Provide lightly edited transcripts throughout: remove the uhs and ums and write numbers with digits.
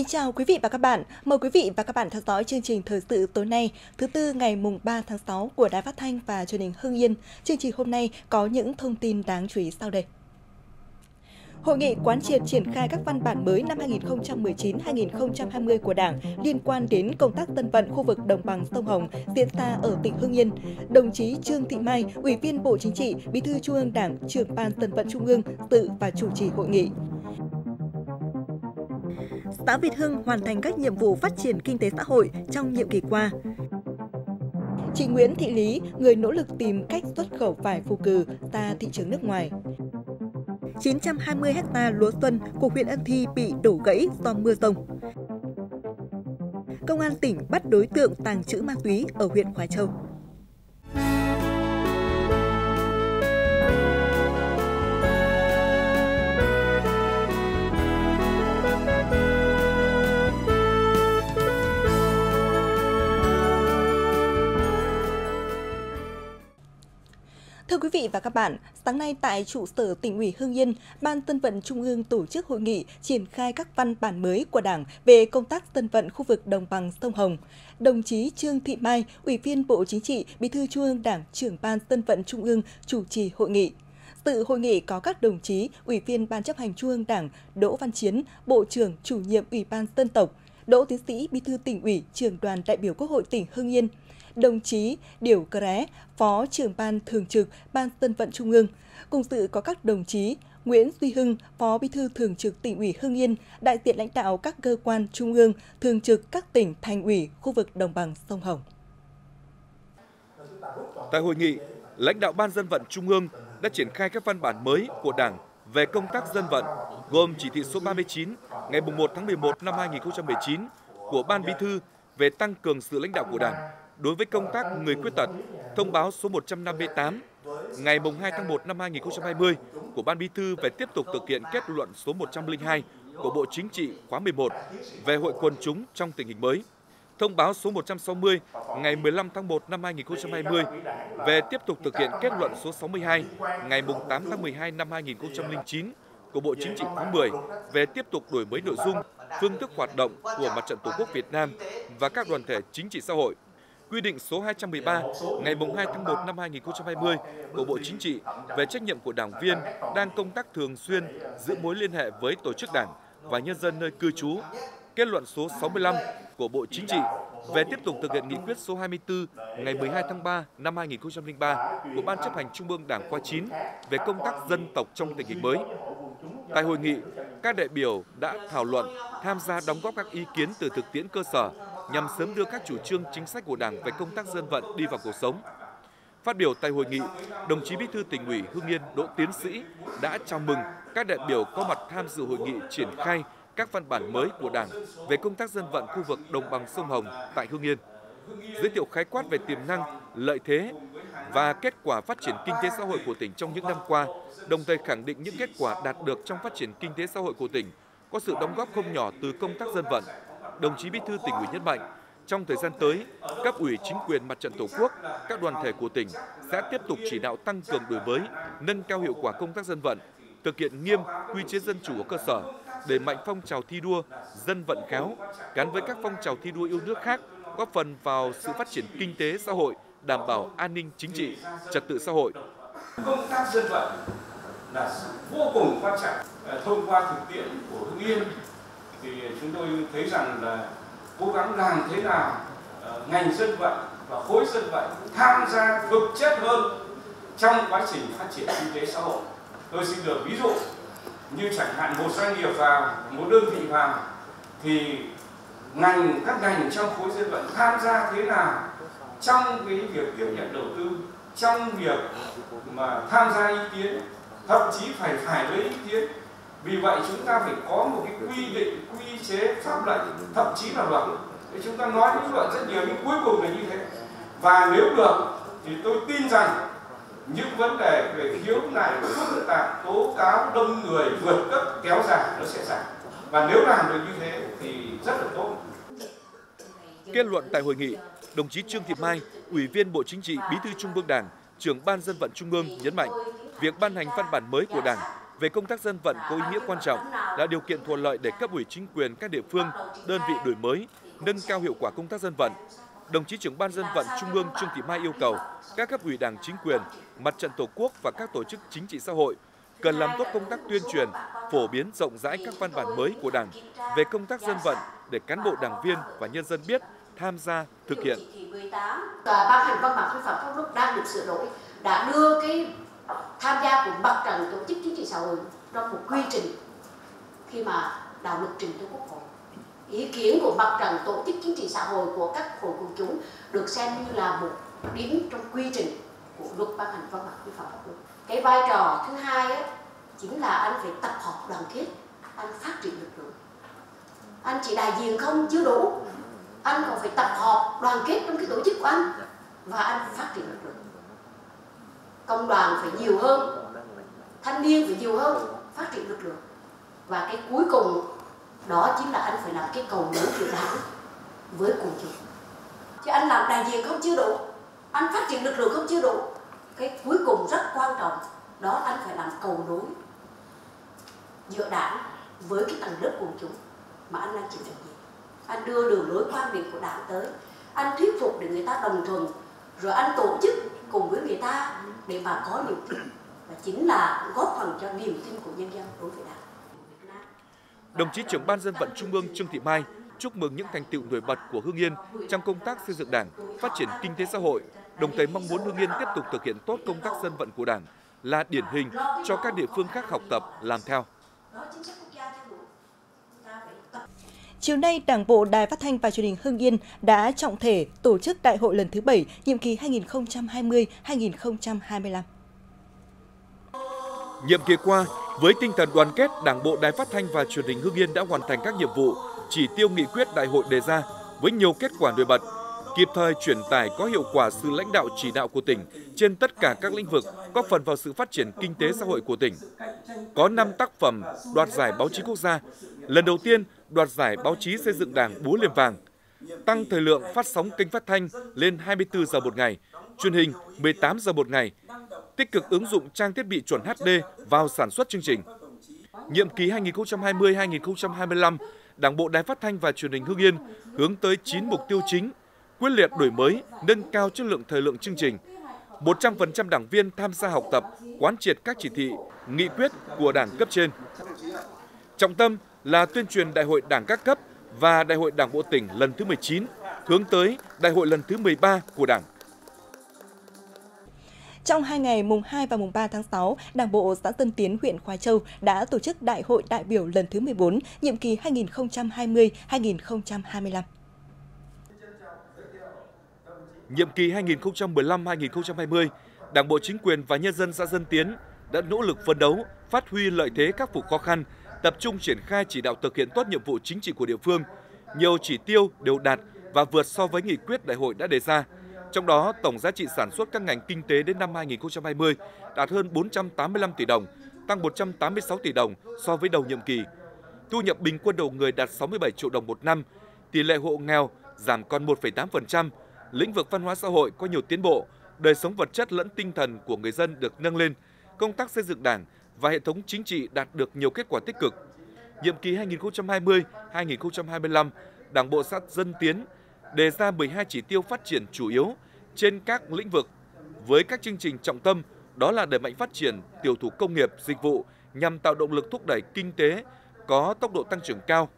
Kính chào quý vị và các bạn. Mời quý vị và các bạn theo dõi chương trình thời sự tối nay, thứ Tư ngày mùng 3 tháng 6 của Đài Phát thanh và Truyền hình Hưng Yên. Chương trình hôm nay có những thông tin đáng chú ý sau đây. Hội nghị quán triệt triển khai các văn bản mới năm 2019-2020 của Đảng liên quan đến công tác dân vận khu vực đồng bằng sông Hồng diễn ra ở tỉnh Hưng Yên. Đồng chí Trương Thị Mai, Ủy viên Bộ Chính trị, Bí thư Trung ương Đảng, Trưởng ban Dân vận Trung ương dự và chủ trì hội nghị. Xã Việt Hưng hoàn thành các nhiệm vụ phát triển kinh tế xã hội trong nhiệm kỳ qua. Chị Nguyễn Thị Lý, người nỗ lực tìm cách xuất khẩu vải phù cử ra thị trường nước ngoài. 920 ha lúa xuân của huyện Ân Thi bị đổ gãy do mưa rông. Công an tỉnh bắt đối tượng tàng trữ ma túy ở huyện Khói Châu. Thưa quý vị và các bạn, sáng nay tại trụ sở Tỉnh ủy Hưng Yên, Ban Dân vận Trung ương tổ chức hội nghị triển khai các văn bản mới của Đảng về công tác dân vận khu vực đồng bằng sông Hồng. Đồng chí Trương Thị Mai, Ủy viên Bộ Chính trị, Bí thư Trung ương Đảng, Trưởng ban Dân vận Trung ương chủ trì hội nghị. Dự hội nghị có các đồng chí Ủy viên Ban Chấp hành Trung ương Đảng Đỗ Văn Chiến, Bộ trưởng Chủ nhiệm Ủy ban Dân tộc, Đỗ Tiến sĩ, Bí thư Tỉnh ủy, Trưởng đoàn đại biểu Quốc hội tỉnh Hưng Yên, đồng chí Điểu Cơ ré, Phó trưởng ban thường trực Ban Dân vận Trung ương. Cùng dự có các đồng chí Nguyễn Duy Hưng, Phó Bí thư thường trực Tỉnh ủy Hưng Yên, đại diện lãnh đạo các cơ quan trung ương, thường trực các tỉnh, thành ủy khu vực đồng bằng sông Hồng. Tại hội nghị, lãnh đạo Ban Dân vận Trung ương đã triển khai các văn bản mới của Đảng về công tác dân vận, gồm chỉ thị số 39 ngày 1 tháng 11 năm 2019 của Ban Bí thư về tăng cường sự lãnh đạo của Đảng đối với công tác người khuyết tật, thông báo số 158 ngày 2 tháng 1 năm 2020 của Ban Bí thư về tiếp tục thực hiện kết luận số 102 của Bộ Chính trị khóa 11 về hội quần chúng trong tình hình mới, thông báo số 160 ngày 15 tháng 1 năm 2020 về tiếp tục thực hiện kết luận số 62 ngày 8 tháng 12 năm 2009 của Bộ Chính trị khóa 10 về tiếp tục đổi mới nội dung, phương thức hoạt động của Mặt trận Tổ quốc Việt Nam và các đoàn thể chính trị xã hội. Quy định số 213 ngày 2 tháng 1 năm 2020 của Bộ Chính trị về trách nhiệm của đảng viên đang công tác thường xuyên giữ mối liên hệ với tổ chức đảng và nhân dân nơi cư trú. Kết luận số 65 của Bộ Chính trị về tiếp tục thực hiện nghị quyết số 24 ngày 12 tháng 3 năm 2003 của Ban Chấp hành Trung ương Đảng khóa 9 về công tác dân tộc trong tình hình mới. Tại hội nghị, các đại biểu đã thảo luận, tham gia đóng góp các ý kiến từ thực tiễn cơ sở nhằm sớm đưa các chủ trương chính sách của Đảng về công tác dân vận đi vào cuộc sống. Phát biểu tại hội nghị, đồng chí Bí thư Tỉnh ủy Hưng Yên Đỗ Tiến Sĩ đã chào mừng các đại biểu có mặt tham dự hội nghị triển khai các văn bản mới của Đảng về công tác dân vận khu vực đồng bằng sông Hồng tại Hưng Yên, giới thiệu khái quát về tiềm năng, lợi thế và kết quả phát triển kinh tế xã hội của tỉnh trong những năm qua, đồng thời khẳng định những kết quả đạt được trong phát triển kinh tế xã hội của tỉnh có sự đóng góp không nhỏ từ công tác dân vận. Đồng chí Bí thư Tỉnh ủy nhấn mạnh, trong thời gian tới, cấp ủy chính quyền Mặt trận Tổ quốc, các đoàn thể của tỉnh sẽ tiếp tục chỉ đạo tăng cường đổi mới, nâng cao hiệu quả công tác dân vận, thực hiện nghiêm quy chế dân chủ ở cơ sở, đẩy mạnh phong trào thi đua dân vận khéo gắn với các phong trào thi đua yêu nước khác, góp phần vào sự phát triển kinh tế xã hội, đảm bảo an ninh chính trị, trật tự xã hội. Công tác dân vận là vô cùng quan trọng. Thông qua thực tiễn của Hưng Yên thì chúng tôi thấy rằng là cố gắng làm thế nào ngành dân vận và khối dân vận tham gia thực chất hơn trong quá trình phát triển kinh tế xã hội. Tôi xin được ví dụ như chẳng hạn một doanh nghiệp vào, một đơn vị vào thì các ngành trong khối dân vận tham gia thế nào trong cái việc tiếp nhận đầu tư, trong việc mà tham gia ý kiến, thậm chí phải lấy ý kiến. Vì vậy chúng ta phải có một cái quy định, quy chế, pháp lệnh, thậm chí là luật. Thế chúng ta nói những luật rất nhiều nhưng cuối cùng là như thế. Và nếu được thì tôi tin rằng những vấn đề về khiếu nại, phức tạp, tố cáo đông người, vượt cấp, kéo dài nó sẽ giảm. Và nếu làm được như thế thì rất là tốt. Kết luận tại hội nghị, đồng chí Trương Thị Mai, Ủy viên Bộ Chính trị, Bí thư Trung ương Đảng, Trưởng ban Dân vận Trung ương nhấn mạnh, việc ban hành văn bản mới của Đảng về công tác dân vận có ý nghĩa quan trọng, là điều kiện thuận lợi để cấp ủy chính quyền các địa phương, đơn vị đổi mới, nâng cao hiệu quả công tác dân vận. Đồng chí Trưởng ban Dân vận Trung ương Trương Thị Mai yêu cầu các cấp ủy Đảng, chính quyền, Mặt trận Tổ quốc và các tổ chức chính trị xã hội cần làm tốt công tác tuyên truyền, phổ biến rộng rãi các văn bản mới của Đảng về công tác dân vận để cán bộ đảng viên và nhân dân biết, tham gia, thực hiện. Và ban hành văn bản quy phạm pháp luật đang được sửa đổi đã đưa cái tham gia của Mặt trận Tổ chức chính trị xã hội trong một quy trình khi mà đạo luật trình cho Quốc hội. Ý kiến của Mặt trận Tổ chức chính trị xã hội của các hội quần chúng được xem như là một điểm trong quy trình của luật ban hành văn bản quy phạm pháp luật. Cái vai trò thứ hai ấy, chính là anh phải tập hợp đoàn kết, anh phát triển lực lượng. Anh chỉ đại diện không chưa đủ, anh còn phải tập hợp đoàn kết trong cái tổ chức của anh và anh phát triển lực lượng. Công đoàn phải nhiều hơn, thanh niên phải nhiều hơn, phát triển lực lượng. Và cái cuối cùng đó chính là anh phải làm cái cầu nối giữa Đảng với quần chúng. Chứ anh làm đại diện không chưa đủ, anh phát triển lực lượng không chưa đủ. Cái cuối cùng rất quan trọng đó, anh phải làm cầu nối giữa Đảng với cái tầng lớp quần chúng mà anh đang chịu trách nhiệm. Anh đưa đường lối quan điểm của Đảng tới, anh thuyết phục để người ta đồng thuận, rồi anh tổ chức cùng với người ta để mà có niềm tin, và chính là góp phần cho niềm tin của nhân dân đối với Đảng. Đồng chí Trưởng ban Dân vận Trung ương Trương Thị Mai chúc mừng những thành tựu nổi bật của Hưng Yên trong công tác xây dựng Đảng, phát triển kinh tế xã hội, đồng thời mong muốn Hưng Yên tiếp tục thực hiện tốt công tác dân vận của Đảng, là điển hình cho các địa phương khác học tập, làm theo. Chiều nay, Đảng bộ Đài Phát thanh và Truyền hình Hưng Yên đã trọng thể tổ chức Đại hội lần thứ 7, nhiệm kỳ 2020-2025. Nhiệm kỳ qua, với tinh thần đoàn kết, Đảng bộ Đài Phát thanh và Truyền hình Hưng Yên đã hoàn thành các nhiệm vụ, chỉ tiêu nghị quyết đại hội đề ra với nhiều kết quả nổi bật, kịp thời truyền tải có hiệu quả sự lãnh đạo chỉ đạo của tỉnh trên tất cả các lĩnh vực, góp phần vào sự phát triển kinh tế xã hội của tỉnh. Có 5 tác phẩm đoạt giải báo chí quốc gia, lần đầu tiên đoạt giải báo chí xây dựng Đảng búa liềm vàng, tăng thời lượng phát sóng kênh phát thanh lên 24 giờ một ngày, truyền hình 18 giờ một ngày, tích cực ứng dụng trang thiết bị chuẩn HD vào sản xuất chương trình. Nhiệm kỳ 2020-2025, Đảng bộ Đài Phát thanh và Truyền hình Hưng Yên hướng tới 9 mục tiêu chính: quyết liệt đổi mới, nâng cao chất lượng thời lượng chương trình, 100% đảng viên tham gia học tập, quán triệt các chỉ thị, nghị quyết của Đảng cấp trên. Trọng tâm là tuyên truyền Đại hội Đảng các cấp và Đại hội Đảng bộ tỉnh lần thứ 19, hướng tới Đại hội lần thứ 13 của Đảng. Trong 2 ngày mùng 2 và mùng 3 tháng 6, Đảng bộ xã Tân Tiến, huyện Khoái Châu đã tổ chức Đại hội đại biểu lần thứ 14, nhiệm kỳ 2020-2025. Nhiệm kỳ 2015-2020, Đảng bộ chính quyền và nhân dân xã Dân Tiến đã nỗ lực phấn đấu, phát huy lợi thế khắc phục khó khăn, tập trung triển khai chỉ đạo thực hiện tốt nhiệm vụ chính trị của địa phương. Nhiều chỉ tiêu đều đạt và vượt so với nghị quyết đại hội đã đề ra. Trong đó, tổng giá trị sản xuất các ngành kinh tế đến năm 2020 đạt hơn 485 tỷ đồng, tăng 186 tỷ đồng so với đầu nhiệm kỳ. Thu nhập bình quân đầu người đạt 67 triệu đồng một năm, tỷ lệ hộ nghèo giảm còn 1,8%, lĩnh vực văn hóa xã hội có nhiều tiến bộ, đời sống vật chất lẫn tinh thần của người dân được nâng lên, công tác xây dựng Đảng và hệ thống chính trị đạt được nhiều kết quả tích cực. Nhiệm kỳ 2020-2025, Đảng bộ xã Dân Tiến đề ra 12 chỉ tiêu phát triển chủ yếu trên các lĩnh vực, với các chương trình trọng tâm đó là đẩy mạnh phát triển tiểu thủ công nghiệp, dịch vụ nhằm tạo động lực thúc đẩy kinh tế có tốc độ tăng trưởng cao,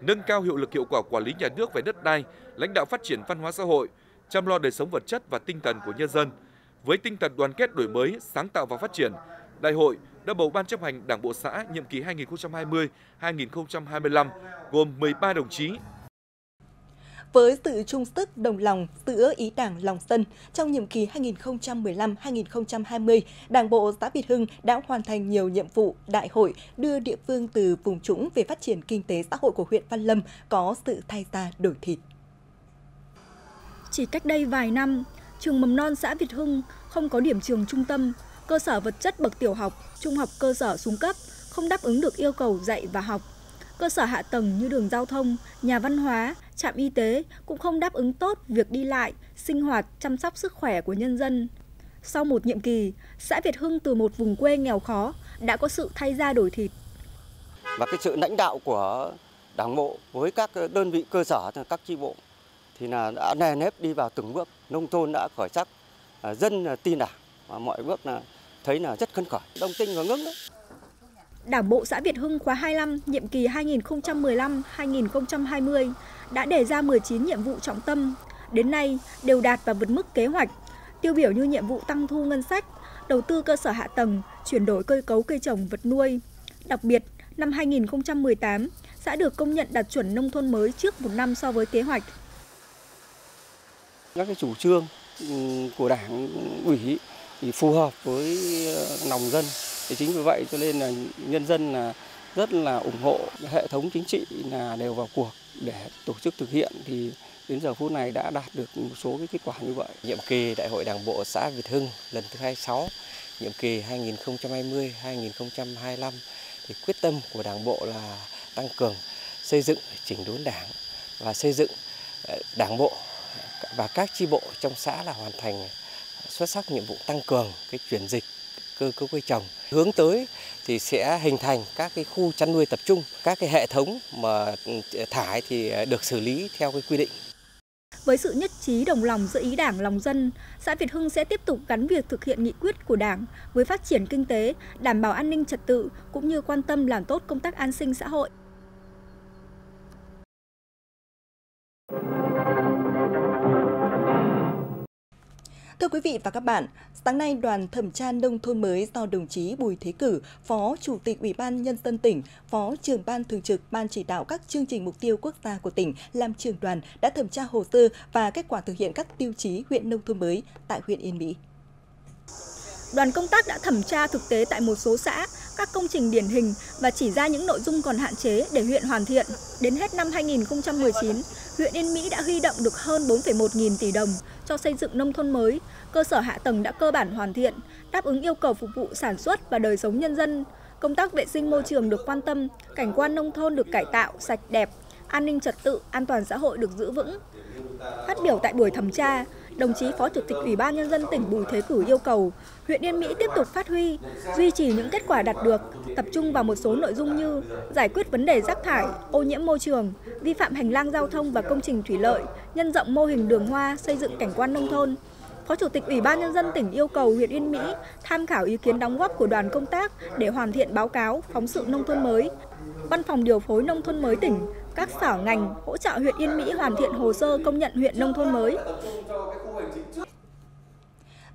nâng cao hiệu lực hiệu quả quản lý nhà nước về đất đai, lãnh đạo phát triển văn hóa xã hội, chăm lo đời sống vật chất và tinh thần của nhân dân. Với tinh thần đoàn kết đổi mới, sáng tạo và phát triển, Đại hội đã bầu Ban chấp hành Đảng bộ xã nhiệm kỳ 2020-2025 gồm 13 đồng chí. Với sự chung sức đồng lòng giữa ý Đảng lòng dân, trong nhiệm kỳ 2015-2020, Đảng bộ xã Việt Hưng đã hoàn thành nhiều nhiệm vụ đại hội, đưa địa phương từ vùng trũng về phát triển kinh tế xã hội của huyện Văn Lâm có sự thay ra đổi thịt. Chỉ cách đây vài năm, trường mầm non xã Việt Hưng không có điểm trường trung tâm, cơ sở vật chất bậc tiểu học, trung học cơ sở xuống cấp không đáp ứng được yêu cầu dạy và học. Cơ sở hạ tầng như đường giao thông, nhà văn hóa, trạm y tế cũng không đáp ứng tốt việc đi lại, sinh hoạt, chăm sóc sức khỏe của nhân dân. Sau một nhiệm kỳ, xã Việt Hưng từ một vùng quê nghèo khó đã có sự thay da đổi thịt. Và cái sự lãnh đạo của Đảng bộ với các đơn vị cơ sở, các chi bộ thì là đã nề nếp đi vào từng bước, nông thôn đã khởi sắc, dân tin Đảng và mọi bước là thấy là rất phấn khởi, đồng tình và ngưỡng. Đảng bộ xã Việt Hưng khóa 25, nhiệm kỳ 2015-2020 đã đề ra 19 nhiệm vụ trọng tâm, đến nay đều đạt và vượt mức kế hoạch, tiêu biểu như nhiệm vụ tăng thu ngân sách, đầu tư cơ sở hạ tầng, chuyển đổi cơ cấu cây trồng vật nuôi. Đặc biệt, năm 2018, xã được công nhận đạt chuẩn nông thôn mới trước một năm so với kế hoạch. Các cái chủ trương của Đảng ủy thì phù hợp với lòng dân, thì chính vì vậy cho nên là nhân dân là rất là ủng hộ, hệ thống chính trị là đều vào cuộc để tổ chức thực hiện, thì đến giờ phút này đã đạt được một số cái kết quả như vậy. Nhiệm kỳ Đại hội Đảng bộ xã Việt Hưng lần thứ 26, nhiệm kỳ 2020-2025 thì quyết tâm của Đảng bộ là tăng cường xây dựng chỉnh đốn Đảng và xây dựng Đảng bộ và các chi bộ trong xã là hoàn thành xuất sắc nhiệm vụ tăng cường cái chuyển dịch cơ cấu cây trồng, hướng tới thì sẽ hình thành các cái khu chăn nuôi tập trung, các cái hệ thống mà thải thì được xử lý theo cái quy định. Với sự nhất trí đồng lòng giữa ý Đảng lòng dân, xã Việt Hưng sẽ tiếp tục gắn việc thực hiện nghị quyết của Đảng với phát triển kinh tế, đảm bảo an ninh trật tự cũng như quan tâm làm tốt công tác an sinh xã hội. Thưa quý vị và các bạn, sáng nay đoàn thẩm tra nông thôn mới do đồng chí Bùi Thế Cửu, Phó Chủ tịch Ủy ban Nhân dân tỉnh, Phó trưởng ban thường trực Ban chỉ đạo các chương trình mục tiêu quốc gia của tỉnh làm trưởng đoàn đã thẩm tra hồ sơ và kết quả thực hiện các tiêu chí huyện nông thôn mới tại huyện Yên Mỹ. Đoàn công tác đã thẩm tra thực tế tại một số xã, các công trình điển hình và chỉ ra những nội dung còn hạn chế để huyện hoàn thiện. Đến hết năm 2019, huyện Yên Mỹ đã huy động được hơn 4,1 nghìn tỷ đồng cho xây dựng nông thôn mới, cơ sở hạ tầng đã cơ bản hoàn thiện, đáp ứng yêu cầu phục vụ sản xuất và đời sống nhân dân. Công tác vệ sinh môi trường được quan tâm, cảnh quan nông thôn được cải tạo, sạch đẹp, an ninh trật tự, an toàn xã hội được giữ vững. Phát biểu tại buổi thẩm tra, đồng chí Phó Chủ tịch Ủy ban Nhân dân tỉnh Bùi Thế Cửu yêu cầu huyện Yên Mỹ tiếp tục phát huy, duy trì những kết quả đạt được, tập trung vào một số nội dung như giải quyết vấn đề rác thải, ô nhiễm môi trường, vi phạm hành lang giao thông và công trình thủy lợi, nhân rộng mô hình đường hoa, xây dựng cảnh quan nông thôn. Phó Chủ tịch Ủy ban Nhân dân tỉnh yêu cầu huyện Yên Mỹ tham khảo ý kiến đóng góp của đoàn công tác để hoàn thiện báo cáo phóng sự nông thôn mới. Văn phòng điều phối nông thôn mới tỉnh, các sở ngành hỗ trợ huyện Yên Mỹ hoàn thiện hồ sơ công nhận huyện nông thôn mới.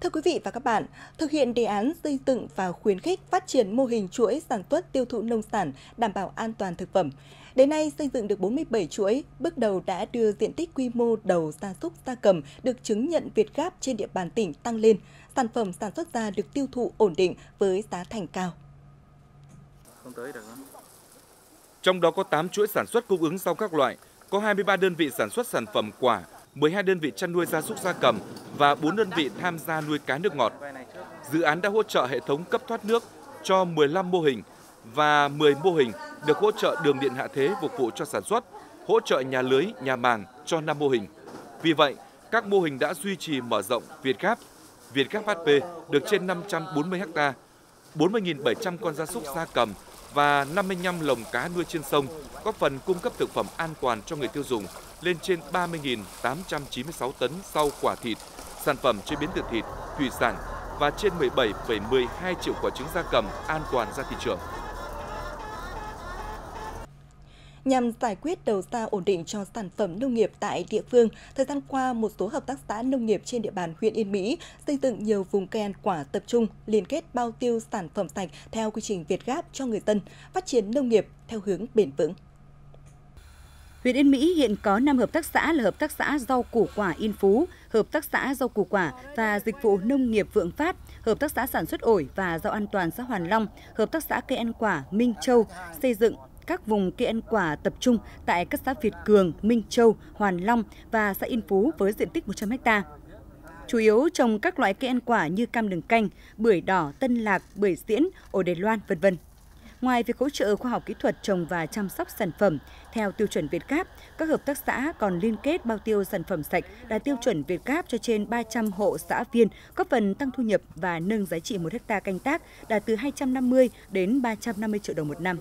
Thưa quý vị và các bạn, thực hiện đề án xây dựng và khuyến khích phát triển mô hình chuỗi sản xuất tiêu thụ nông sản đảm bảo an toàn thực phẩm. Đến nay, xây dựng được 47 chuỗi, bước đầu đã đưa diện tích quy mô đầu gia súc gia cầm được chứng nhận VietGAP trên địa bàn tỉnh tăng lên, sản phẩm sản xuất ra được tiêu thụ ổn định với giá thành cao. Trong đó có 8 chuỗi sản xuất cung ứng rau các loại, có 23 đơn vị sản xuất sản phẩm quả, 12 đơn vị chăn nuôi gia súc gia cầm và 4 đơn vị tham gia nuôi cá nước ngọt. Dự án đã hỗ trợ hệ thống cấp thoát nước cho 15 mô hình và 10 mô hình được hỗ trợ đường điện hạ thế phục vụ cho sản xuất, hỗ trợ nhà lưới, nhà màng cho 5 mô hình. Vì vậy, các mô hình đã duy trì mở rộng VietGAP. VietGAP HP được trên 540 ha, 40.700 con gia súc gia cầm và 55 lồng cá nuôi trên sông, góp phần cung cấp thực phẩm an toàn cho người tiêu dùng lên trên 30.896 tấn rau quả thịt, sản phẩm chế biến từ thịt, thủy sản và trên 17,12 triệu quả trứng gia cầm an toàn ra thị trường. Nhằm giải quyết đầu ra ổn định cho sản phẩm nông nghiệp tại địa phương, thời gian qua một số hợp tác xã nông nghiệp trên địa bàn huyện Yên Mỹ xây dựng nhiều vùng cây ăn quả tập trung, liên kết bao tiêu sản phẩm sạch theo quy trình VietGAP cho người dân, phát triển nông nghiệp theo hướng bền vững. Huyện Yên Mỹ hiện có 5 hợp tác xã là hợp tác xã rau củ quả Yên Phú, hợp tác xã rau củ quả và dịch vụ nông nghiệp Vượng Phát, hợp tác xã sản xuất ổi và rau an toàn xã Hoàn Long, hợp tác xã cây ăn quả Minh Châu, xây dựng các vùng cây ăn quả tập trung tại các xã Việt Cường, Minh Châu, Hoàn Long và xã Yên Phú với diện tích 100 ha. Chủ yếu trồng các loại cây ăn quả như cam đường canh, bưởi đỏ, tân lạc, bưởi diễn, ổi Đài Loan, vân vân. Ngoài việc hỗ trợ khoa học kỹ thuật trồng và chăm sóc sản phẩm theo tiêu chuẩn VietGAP, các hợp tác xã còn liên kết bao tiêu sản phẩm sạch đạt tiêu chuẩn VietGAP cho trên 300 hộ xã viên, góp phần tăng thu nhập và nâng giá trị 1 hectare canh tác đạt từ 250 đến 350 triệu đồng một năm.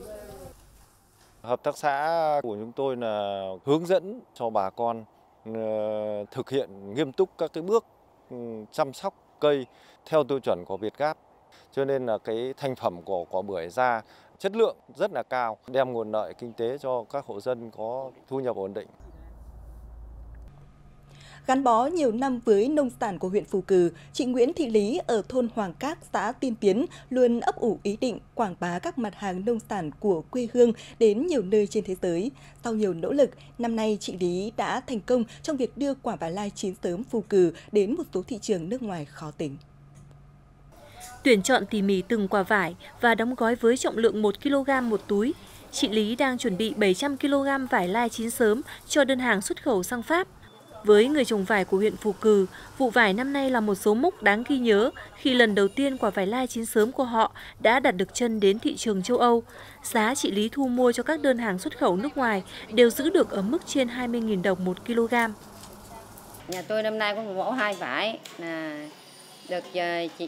Hợp tác xã của chúng tôi là hướng dẫn cho bà con thực hiện nghiêm túc các cái bước chăm sóc cây theo tiêu chuẩn của VietGAP. Cho nên là cái thành phẩm của quả bưởi ra chất lượng rất là cao, đem nguồn lợi kinh tế cho các hộ dân có thu nhập ổn định. Gắn bó nhiều năm với nông sản của huyện Phù Cừ, chị Nguyễn Thị Lý ở thôn Hoàng Các, xã Tiên Tiến luôn ấp ủ ý định quảng bá các mặt hàng nông sản của quê hương đến nhiều nơi trên thế giới. Sau nhiều nỗ lực, năm nay chị Lý đã thành công trong việc đưa quả vải lai chín sớm Phù Cừ đến một số thị trường nước ngoài khó tính. Tuyển chọn tỉ mỉ từng quả vải và đóng gói với trọng lượng 1 kg một túi, chị Lý đang chuẩn bị 700 kg vải lai chín sớm cho đơn hàng xuất khẩu sang Pháp. Với người trồng vải của huyện Phù Cừ, vụ vải năm nay là một dấu mốc đáng ghi nhớ khi lần đầu tiên quả vải lai chín sớm của họ đã đặt được chân đến thị trường châu Âu. Giá chị Lý thu mua cho các đơn hàng xuất khẩu nước ngoài đều giữ được ở mức trên 20.000 đồng một kg. Nhà tôi năm nay có một mẫu hai vải là được chị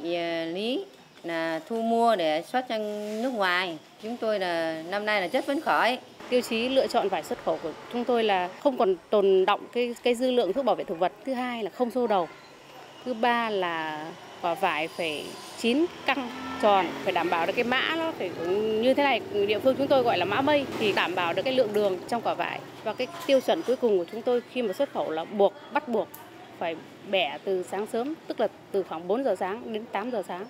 Lý là thu mua để xuất sang nước ngoài. Chúng tôi là năm nay là rất phấn khởi. Tiêu chí lựa chọn vải xuất khẩu của chúng tôi là không còn tồn đọng cái dư lượng thuốc bảo vệ thực vật, thứ hai là không sâu đầu, thứ ba là quả vải phải chín, căng, tròn, phải đảm bảo được cái mã nó phải như thế này, địa phương chúng tôi gọi là mã mây, thì đảm bảo được cái lượng đường trong quả vải. Và cái tiêu chuẩn cuối cùng của chúng tôi khi mà xuất khẩu là bắt buộc phải bẻ từ sáng sớm, tức là từ khoảng 4 giờ sáng đến 8 giờ sáng.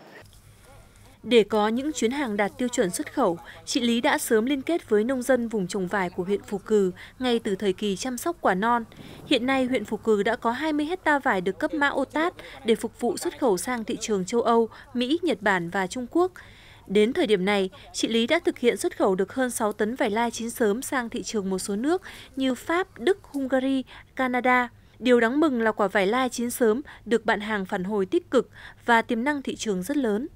Để có những chuyến hàng đạt tiêu chuẩn xuất khẩu, chị Lý đã sớm liên kết với nông dân vùng trồng vải của huyện Phù Cừ ngay từ thời kỳ chăm sóc quả non. Hiện nay, huyện Phù Cừ đã có 20 hectare vải được cấp mã OTAS để phục vụ xuất khẩu sang thị trường châu Âu, Mỹ, Nhật Bản và Trung Quốc. Đến thời điểm này, chị Lý đã thực hiện xuất khẩu được hơn 6 tấn vải lai chín sớm sang thị trường một số nước như Pháp, Đức, Hungary, Canada. Điều đáng mừng là quả vải lai chín sớm được bạn hàng phản hồi tích cực và tiềm năng thị trường rất lớn.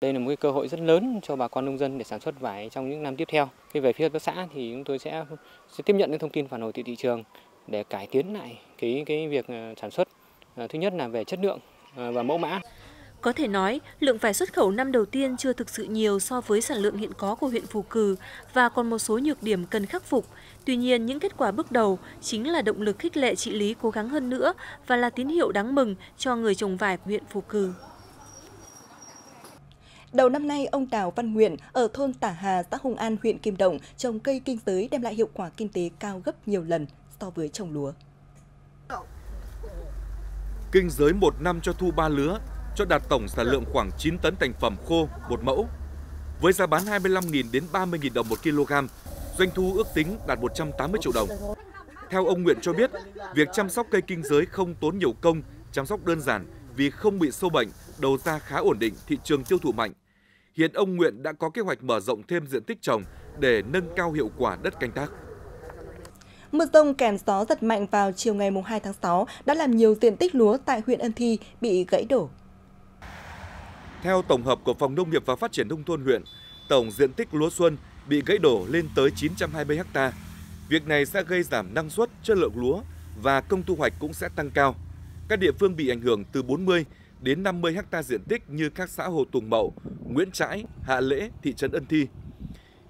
Đây là một cái cơ hội rất lớn cho bà con nông dân để sản xuất vải trong những năm tiếp theo. Khi về phía hợp tác xã thì chúng tôi sẽ tiếp nhận những thông tin phản hồi từ thị trường để cải tiến lại cái việc sản xuất. Thứ nhất là về chất lượng và mẫu mã. Có thể nói, lượng vải xuất khẩu năm đầu tiên chưa thực sự nhiều so với sản lượng hiện có của huyện Phù Cừ và còn một số nhược điểm cần khắc phục. Tuy nhiên, những kết quả bước đầu chính là động lực khích lệ chị Lý cố gắng hơn nữa và là tín hiệu đáng mừng cho người trồng vải của huyện Phù Cừ. Đầu năm nay, ông Đào Văn Nguyện ở thôn Tả Hà, xã Hùng An, huyện Kim Động trồng cây kinh tế đem lại hiệu quả kinh tế cao gấp nhiều lần so với trồng lúa. Kinh giới 1 năm cho thu 3 lứa, cho đạt tổng sản lượng khoảng 9 tấn thành phẩm khô, một mẫu. Với giá bán 25.000 đến 30.000 đồng một kg, doanh thu ước tính đạt 180 triệu đồng. Theo ông Nguyện cho biết, việc chăm sóc cây kinh giới không tốn nhiều công, chăm sóc đơn giản vì không bị sâu bệnh, đầu ra khá ổn định, thị trường tiêu thụ mạnh. Hiện ông Nguyện đã có kế hoạch mở rộng thêm diện tích trồng để nâng cao hiệu quả đất canh tác. Mưa rông kèm gió giật mạnh vào chiều ngày 2 tháng 6 đã làm nhiều diện tích lúa tại huyện Ân Thi bị gãy đổ. Theo tổng hợp của Phòng Nông nghiệp và Phát triển Nông thôn huyện, tổng diện tích lúa xuân bị gãy đổ lên tới 920 ha. Việc này sẽ gây giảm năng suất, chất lượng lúa và công thu hoạch cũng sẽ tăng cao. Các địa phương bị ảnh hưởng từ 40 đến 50 ha diện tích như các xã Hồ Tùng Mậu, Nguyễn Trãi, Hạ Lễ, thị trấn Ân Thi.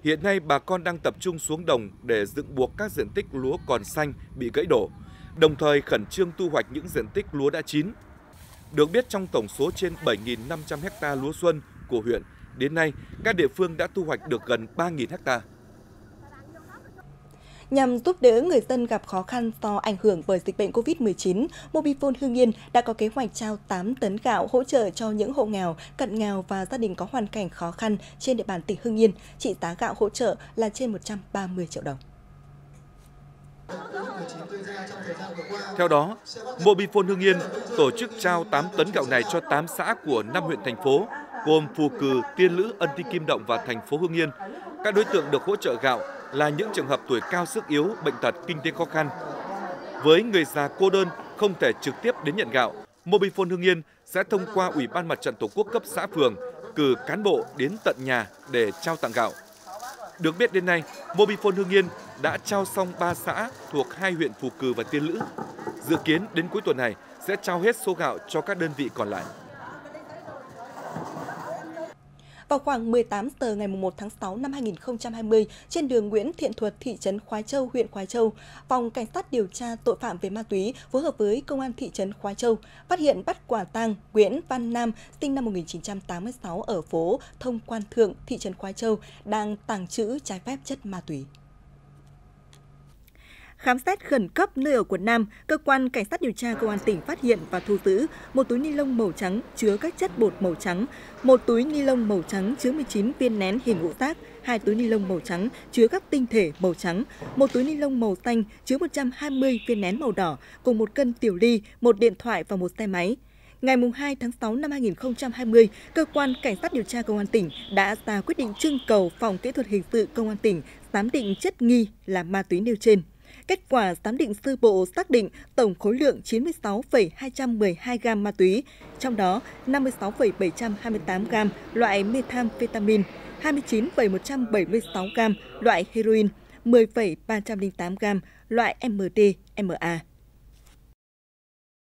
Hiện nay bà con đang tập trung xuống đồng để dựng buộc các diện tích lúa còn xanh bị gãy đổ, đồng thời khẩn trương thu hoạch những diện tích lúa đã chín. Được biết trong tổng số trên 7.500 ha lúa xuân của huyện, đến nay các địa phương đã thu hoạch được gần 3.000 ha. Nhằm giúp đỡ người dân gặp khó khăn do ảnh hưởng bởi dịch bệnh COVID-19, Mobifone Hưng Yên đã có kế hoạch trao 8 tấn gạo hỗ trợ cho những hộ nghèo, cận nghèo và gia đình có hoàn cảnh khó khăn trên địa bàn tỉnh Hưng Yên. Trị giá gạo hỗ trợ là trên 130 triệu đồng. Theo đó, Mobifone Hưng Yên tổ chức trao 8 tấn gạo này cho 8 xã của 5 huyện thành phố, gồm Phù Cừ, Tiên Lữ, Ân Thi, Kim Động và thành phố Hưng Yên. Các đối tượng được hỗ trợ gạo là những trường hợp tuổi cao, sức yếu, bệnh tật, kinh tế khó khăn. Với người già cô đơn không thể trực tiếp đến nhận gạo, Mobifone Hưng Yên sẽ thông qua Ủy ban Mặt trận Tổ quốc cấp xã phường cử cán bộ đến tận nhà để trao tặng gạo. Được biết đến nay, Mobifone Hưng Yên đã trao xong 3 xã thuộc 2 huyện Phù Cừ và Tiên Lữ. Dự kiến đến cuối tuần này sẽ trao hết số gạo cho các đơn vị còn lại. Vào khoảng 18 giờ ngày 1 tháng 6 năm 2020, trên đường Nguyễn Thiện Thuật, thị trấn Khoái Châu, huyện Khoái Châu, Phòng Cảnh sát điều tra tội phạm về ma túy phối hợp với Công an thị trấn Khoái Châu phát hiện bắt quả tang Nguyễn Văn Nam, sinh năm 1986 ở phố Thông Quan Thượng, thị trấn Khoái Châu, đang tàng trữ trái phép chất ma túy. Khám xét khẩn cấp nơi ở của Nam, cơ quan cảnh sát điều tra công an tỉnh phát hiện và thu giữ một túi ni lông màu trắng chứa các chất bột màu trắng, một túi ni lông màu trắng chứa 19 viên nén hình ngũ giác, 2 túi ni lông màu trắng chứa các tinh thể màu trắng, một túi ni lông màu xanh chứa 120 viên nén màu đỏ cùng một cân tiểu ly, một điện thoại và một xe máy. Ngày 2 tháng 6 năm 2020, cơ quan cảnh sát điều tra công an tỉnh đã ra quyết định trưng cầu phòng kỹ thuật hình sự công an tỉnh giám định chất nghi là ma túy nêu trên. Kết quả giám định sơ bộ xác định tổng khối lượng 96,212 gam ma túy, trong đó 56,728 gam loại methamphetamine, 29,176 gam loại heroin, 10,308 gam loại MDMA.